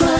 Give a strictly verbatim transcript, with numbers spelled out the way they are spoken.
Place